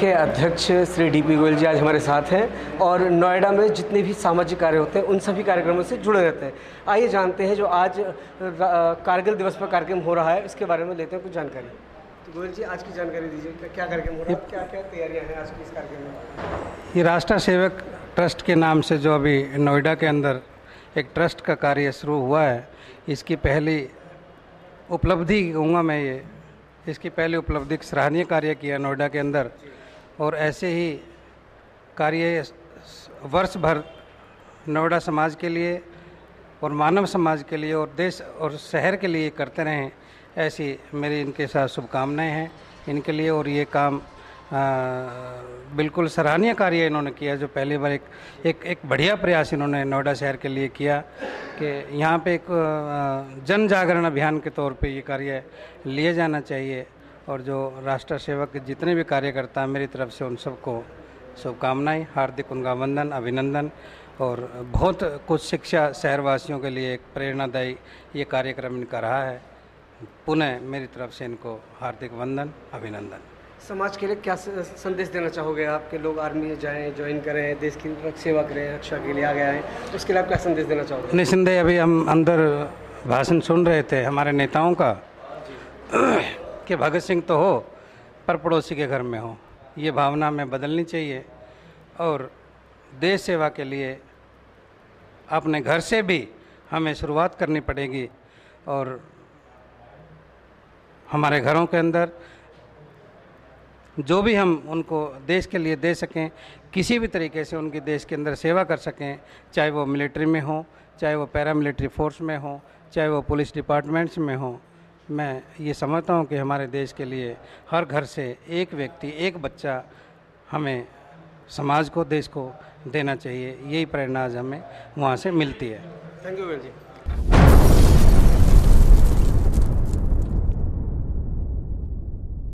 के अध्यक्ष श्री डीपी गोयल जी आज हमारे साथ हैं और नोएडा में जितने भी सामाजिक कार्य होते हैं उन सभी कार्यक्रमों से जुड़े रहते हैं। आइए जानते हैं जो आज कारगिल दिवस पर कार्यक्रम हो रहा है इसके बारे में लेते हैं कुछ जानकारी। तो गोयल जी आज की जानकारी दीजिए, क्या कार्यक्रम हो रहा है, क्या क्या तैयारियाँ हैं आज की इस कार्यक्रम में? ये राष्ट्रसेवक ट्रस्ट के नाम से जो अभी नोएडा के अंदर एक ट्रस्ट का कार्य शुरू हुआ है, इसकी पहली उपलब्धि कहूँगा मैं, ये इसकी पहली उपलब्धि सराहनीय कार्य किया नोएडा के अंदर। और ऐसे ही कार्य वर्ष भर नोएडा समाज के लिए और मानव समाज के लिए और देश और शहर के लिए करते रहें, ऐसी मेरी इनके साथ शुभकामनाएं हैं इनके लिए। और ये काम बिल्कुल सराहनीय कार्य इन्होंने किया, जो पहली बार एक बढ़िया प्रयास इन्होंने नोएडा शहर के लिए किया कि यहाँ पे एक जन जागरण अभियान के तौर पे ये कार्य लिए जाना चाहिए। और जो राष्ट्र सेवक के जितने भी कार्यकर्ता हैं, मेरी तरफ से उन सबको शुभकामनाएँ, हार्दिक उनका वंदन अभिनंदन। और बहुत कुछ शिक्षा शहरवासियों के लिए एक प्रेरणादायी ये कार्यक्रम इनका रहा है। पुनः मेरी तरफ से इनको हार्दिक वंदन अभिनंदन। समाज के लिए क्या संदेश देना चाहोगे आपके लोग आर्मी में जाएँ, ज्वाइन करें, देश की सेवा करें, रक्षा के लिए आगे आएँ, उसके लिए आप क्या संदेश देना चाहोगे? निस्संदेह अभी हम अंदर भाषण सुन रहे थे हमारे नेताओं का कि भगत सिंह तो हो पर पड़ोसी के घर में हो, ये भावना हमें बदलनी चाहिए। और देश सेवा के लिए अपने घर से भी हमें शुरुआत करनी पड़ेगी। और हमारे घरों के अंदर जो भी हम उनको देश के लिए दे सकें, किसी भी तरीके से उनकी देश के अंदर सेवा कर सकें, चाहे वो मिलिट्री में हो, चाहे वो पैरामिलिट्री फोर्स में हो, चाहे वो पुलिस डिपार्टमेंट्स में हो। मैं ये समझता हूँ कि हमारे देश के लिए हर घर से एक व्यक्ति, एक बच्चा हमें समाज को, देश को देना चाहिए। यही प्रेरणा आज हमें वहाँ से मिलती है। Thank you ji.